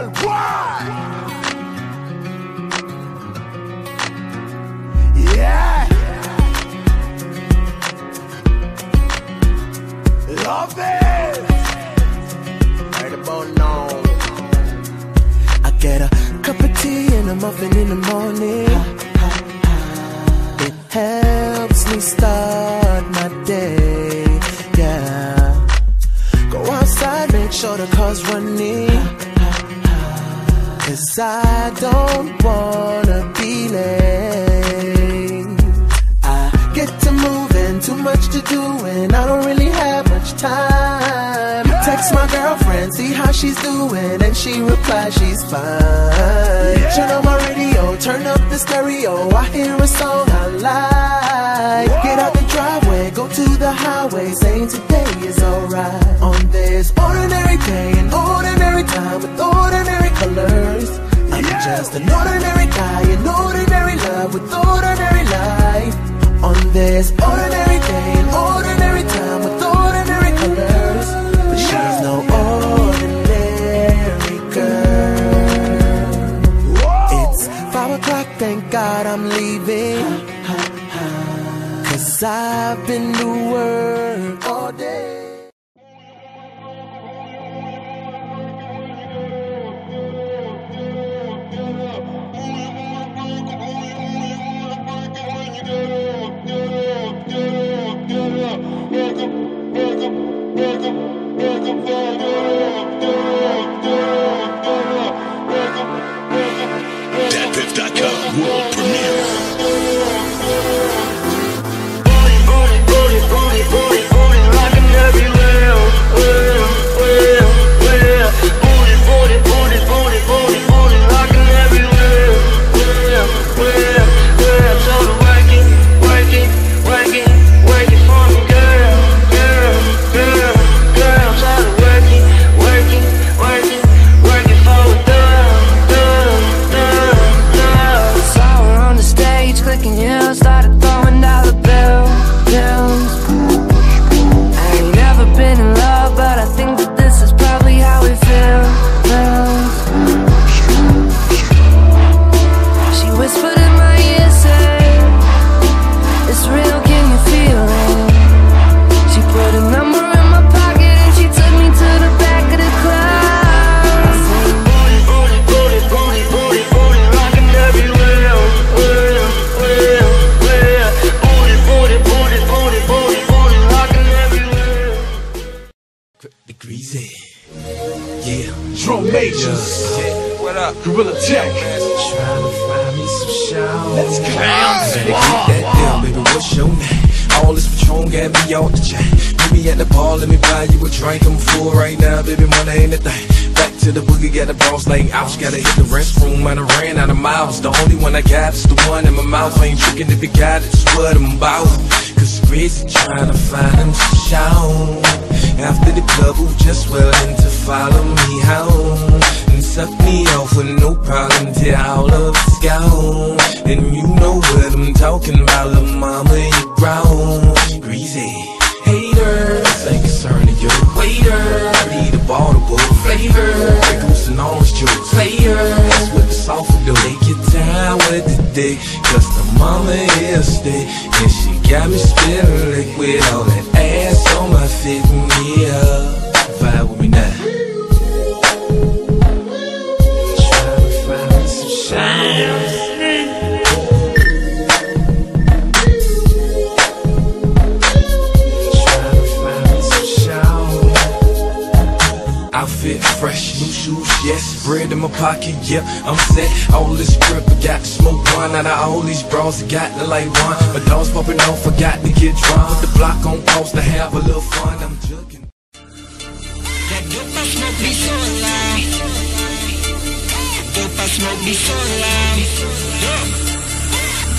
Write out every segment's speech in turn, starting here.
Worldwide. Yeah. Love it. Right about now. I get a cup of tea and a muffin in the morning. It helps me start my day. Yeah. Go outside, make sure the car's running, 'cause I don't wanna be late. I get to moving, too much to do, and I don't really have much time. Text my girlfriend, see how she's doing, and she replies she's fine. Yeah. Turn on my radio, turn up the stereo, I hear a song I like. Whoa. Get out the driveway, go to the highway, saying today is alright. On this ordinary day, an ordinary time, with ordinary colors, I'm just an ordinary guy, an ordinary love, with ordinary life. On this ordinary day, an ordinary time, with ordinary colors, but she's no ordinary girl. It's 5 o'clock, thank God I'm leaving, 'cause I've been to work all day. DadPiff.com world premiere. Booty, booty, booty, booty, booty, booty, like an everywhere. Booty, booty, booty, booty, booty, booty, like an everywhere. So working for me, girl, girl, girl, girl. I'm tired of working for a girl. Saw her on the stage, clicking heels, started throwing dollar bills. I ain't never been in love, but I think that this is probably how it feels. She whispered in my ear, saying, "It's real, can you feel it?" She put a number in my pocket and she took me to the back of the club. Booty, booty, booty, booty, booty, booty, like an everywhere. Booty, booty, booty, booty, booty, booty, like an everywhere. The Greasy, yeah. Drum Majors, yeah. What up? Gorilla Tech. Trying to find me some show. Let's go. Better keep that down, baby. What's your name? All this Patron got me off the chain. Meet me at the bar, let me buy you a drink. I'm full right now, baby, money ain't a thing. Back to the boogie, got a boss laying out. Gotta hit the restroom, and I ran out of miles. The only one I got is the one in my mouth. I ain't tricking if you got it, it's what I'm about. 'Cause Grizzy tryna find him some show. After the club, who just willing to follow me home and suck me off with no problem till all of us gone. And you know what I'm talking about, little mama, you grown. Greasy haters ain't concerned to you. Waiter, I need a bottle of flavor. Pickles and orange juice. Player, that's what the soft do. Take your time with the dick, 'cause the mama is thick, and she got me spilling liquid on that ass on my feet. Yeah, vibe with me now. Fresh, new shoes, yes, bread in my pocket, yeah, I'm set. All this grip, I got to smoke one out of all these bras, I got to light one. My dog's popping off, I got to get drunk. Put the block on pause to have a little fun, I'm joking. That dope smoke be so alive. Dope smoke be so alive.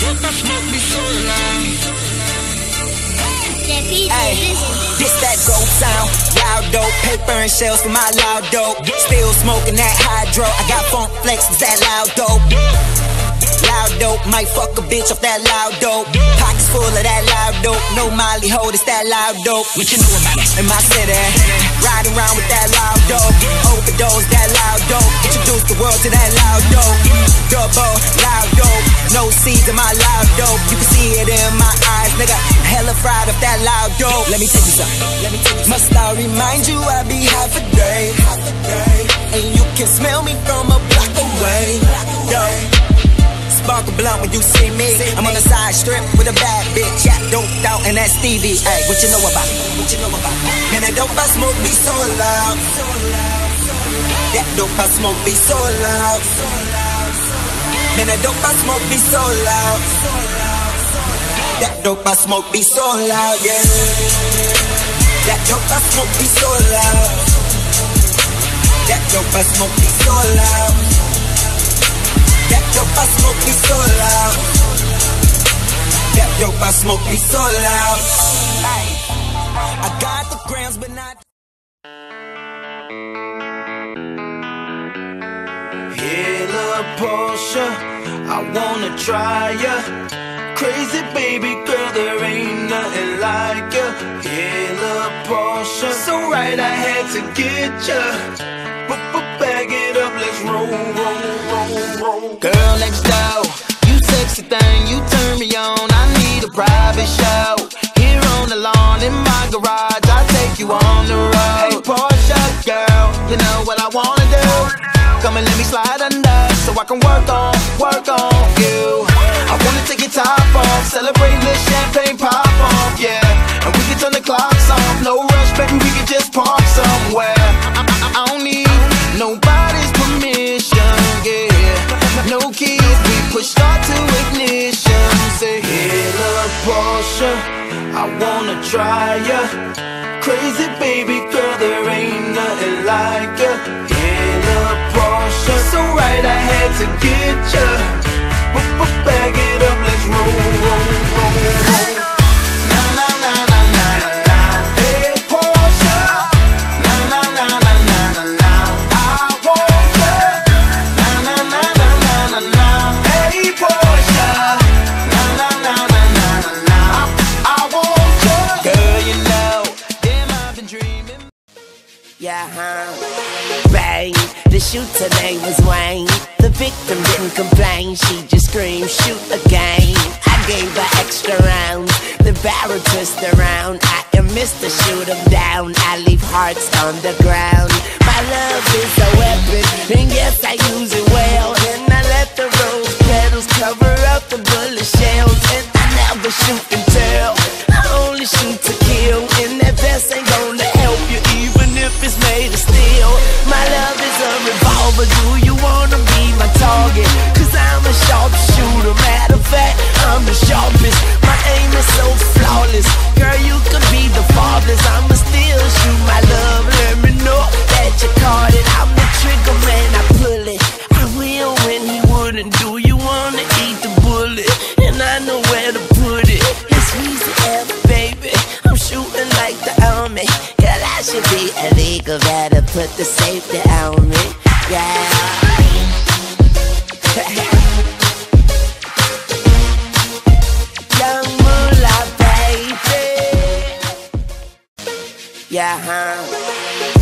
Dope smoke be so alive. Ay, this that dope sound, loud dope, paper and shells for my loud dope. Still smoking that hydro, I got funk flex, that loud dope. Loud dope, might fuck a bitch off that loud dope. Pockets full of that loud dope, no molly hold, it's that loud dope. What you know about it? In my city. Riding around with that loud dope, overdose that loud dope. Introduce the world to that loud dope. Double loud dope, no seeds in my loud dope. You can see it in my eyes, nigga. Hella fried up that loud dope. Let me take you something. Must I remind you I be half a day, and you can smell me from a block away. Yo. Sparkle blunt when you see me. I'm on the side strip with a bad bitch. Yeah, doped out and that's Stevie. Ay, what you know about me? What you know about me? Man, that dope I smoke be so loud. That dope I smoke be so loud. Man, that dope I smoke be so loud. That dope I smoke be so loud, yeah. That dope I smoke be so loud. That dope I smoke be so loud. That dope I smoke be so loud. That dope I smoke be so loud. I got the grams but not. Yeah, little Porsche, I wanna try ya. Crazy baby girl, there ain't nothing like ya. Yeah, little Porsche, so right I had to get ya. Bag it up, let's roll, roll, roll, roll. Girl next door, you sexy thing, you turn me on. I need a private show. Here on the lawn, in my garage, I take you on the road. Hey Porsche girl, you know what I wanna do? Come and let me slide under, so I can work on you. I wanna take your top off, celebrate the champagne pop off, yeah. And we can turn the clocks off, no rush, baby, we can just park somewhere. I don't need nobody's permission, yeah. No keys, we push start to ignition. Say, hey, little Porsche, I wanna try ya. Crazy baby girl, there ain't nothing like ya. Hey, little Porsche, so right I had to get ya. Bag it up, let's roll, roll, roll, roll. Bang, the shooter name was Wayne. The victim didn't complain, she just screamed, shoot again. I gave her extra rounds, the barrel twist around. I am Mr. Shoot 'em down, I leave hearts on the ground. My love is a weapon, and yes I use it well. And I let the rose petals cover up the bullet shells. And I never shoot and tell, I only shoot to kill. And that vest ain't gonna help you even if it's made of steel. My love is a revolver, do you wanna be my target? Cause I'm a sharp shooter, matter of fact, I'm the sharpest. My aim is so flawless, girl you could be the farthest. I'ma still shoot my love, let me know that you caught it. I'm the trigger man, I pull it, I will when he wouldn't. Do you wanna eat the bullet? And I know where to put it, it's easy F, baby, I'm shooting like the army. Girl, I should be illegal, better put the safety on me, yeah. Young Moolah, baby, yeah,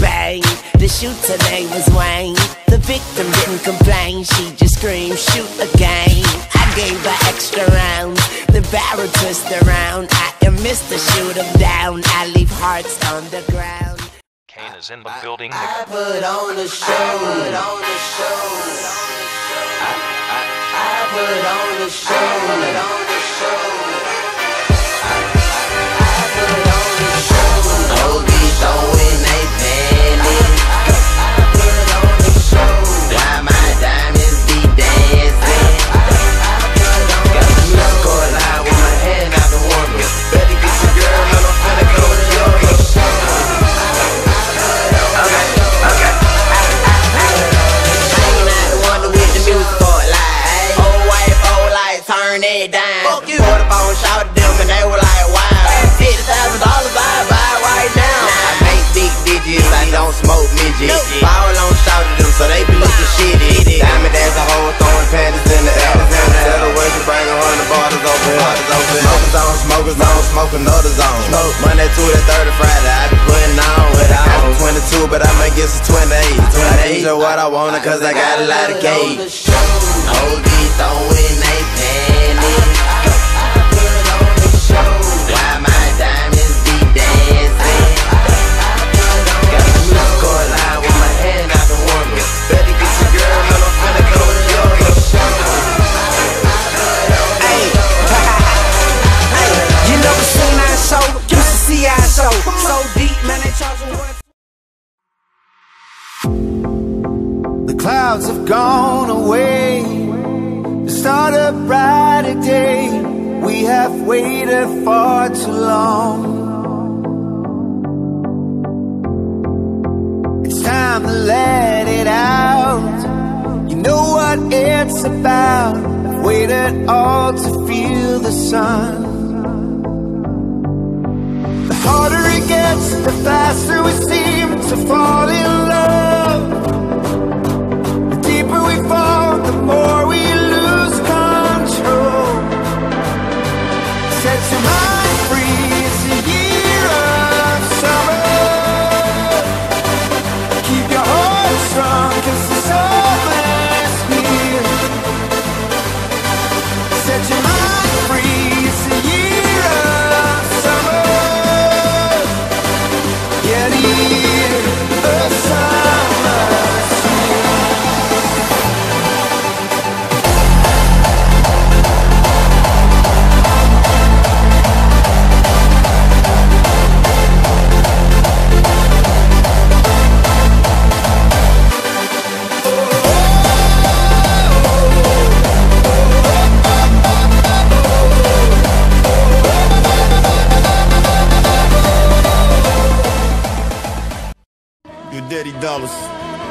Bang, the shooter name was Wayne. The victim didn't complain, she just screamed, shoot again. I gave her extra rounds, the barrel twist around. I am Mr. Shoot 'em down, I leave hearts on the ground. Kane is in the building. I put on a show, I put on a show, I put on a show. Don't be throwing they panties. I put on a show. Why my diamonds be dancing? I put on a show. Got a score line with my hand out the woman. Better get your girl and I'm finna go to your show. Fuck you. Put up on shout at them and they were like, wow. $50,000 buy right now. I make big digits, I don't smoke midgets. Foul on shout at them, so they be looking shitty. Diamond as a whole, throwing panties in the air. Instead of working, bring 100 bottles open. Smokers on, smokers on, smoking others on. Monday, Tuesday, Thursday, Friday, I be putting on. I be 20 to what I wanna, cause I got a lot of cash. OD throwing they panties, I put it on the show. Why my diamonds be dancing? Got a new score line with my hand out the woman. Better get your girl, no, I'm finna go to your show. Hey, you never seen our show? You should see our show. So deep, man, they charging one. Clouds have gone away, start a brighter day. We have waited far too long. It's time to let it out. You know what it's about. I've waited all to feel the sun. The harder it gets, the faster we seem to fall in love. The more we lose control, set your mind free, it's a year of summer. Keep your heart strong, cause the summer is here. Set your mind free, it's a year of summer. Yeah, the year of summer.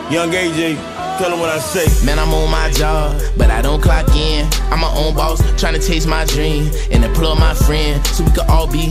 Young AJ, tell him what I say. Man, I'm on my job, but I don't clock in. I'm my own boss, trying to chase my dream and employ my friend, so we could all be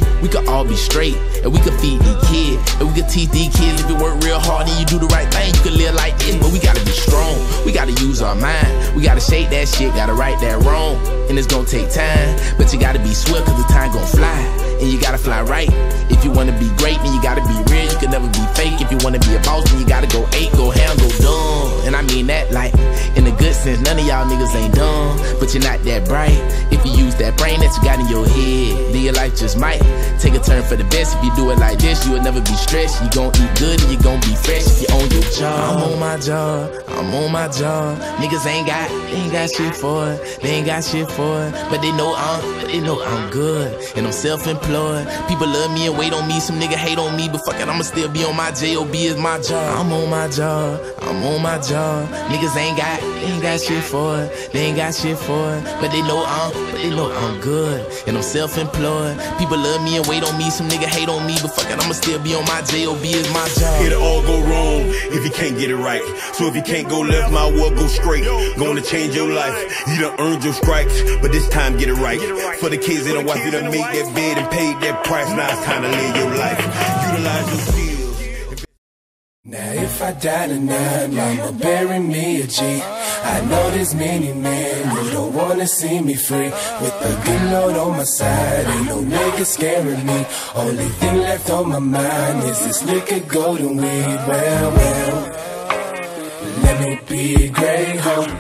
straight, and we could feed these kids, and we could teach these kids. If you work real hard and you do the right thing, you could live like this. But we gotta be strong, we gotta use our mind, we gotta shake that shit, gotta right that wrong. And it's gonna take time, but you gotta be swift, cause the time gon' fly. And you gotta fly right. If you wanna be great, then you gotta be real. You can never be fake. If you wanna be a boss, then you gotta go ape, go ham, go dumb. And I mean that like in a good sense. None of y'all niggas ain't dumb, but you're not that bright. If you use that brain that you got in your head, then your life just might take a turn for the best. If you do it like this, you will never be stressed. You gon' eat good and you gon' be fresh. If you own your job, I'm on my job, I'm on my job. Niggas ain't got shit for it. They ain't got shit for it. But they know I'm good, and I'm self-employed. People love me and wait on me. Some nigga hate on me, but fuck it, I'ma still be on my J.O.B. is my job. I'm on my job, I'm on my job. Niggas ain't got shit for it. They ain't got shit for it. But they know I'm good, and I'm self-employed. People love me and wait on me. Some nigga hate on me, but fuck it, I'ma still be on my J.O.B. is my job. It'll all go wrong if you can't get it right. So if you can't go left, might well go straight. Gonna change your life. You done earned your stripes, but this time get it right. For the kids and the wife, you done make that bed and paid that price, now it's time to live your life. Utilize your skills. Now if I die tonight, mama, bury me a G. I know there's many men who don't wanna see me free. With the good Lord on my side, ain't no nigga scaring me. Only thing left on my mind is this liquor, golden weed. Well, let me be a grey hoe.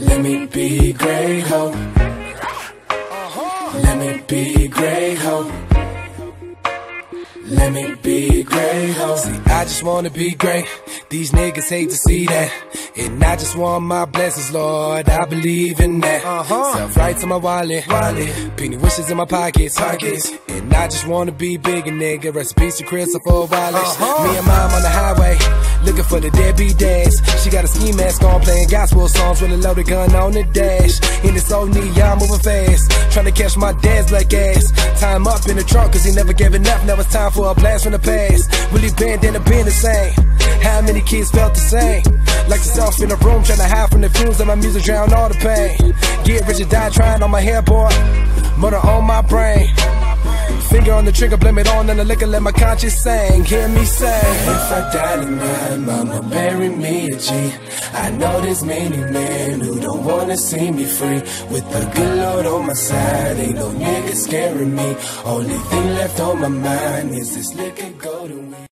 Let me be a grey hoe. Let me be a grey hoe. Let me be a grey hoe. See, I just wanna be great. These niggas hate to see that. And I just want my blessings, Lord, I believe in that. Self right to my wallet. Penny wishes in my pockets. And I just wanna be bigger, nigga. Recipes to Christopher Wallace. Me and mom on the highway, looking for the deadbeat dads. She got a ski mask on, playing gospel songs with a loaded gun on the dash. And it's so neat, y'all moving fast, trying to catch my dad's black ass. Time up in the trunk, cause he never gave enough. Now it's time for a blast from the past. Willie bend and been the same. How many kids felt the same? Like yourself in a room, trying to hide from the fumes, and my music drown all the pain. Get rich or die trying on my hair, boy. Murder on my brain. Finger on the trigger, blame it on and the liquor, let my conscience sing. Hear me sing. If I die tonight, mama, bury me a G. I know there's many men who don't wanna see me free. With the good Lord on my side, ain't no nigga scaring me. Only thing left on my mind is this liquor, golden weed.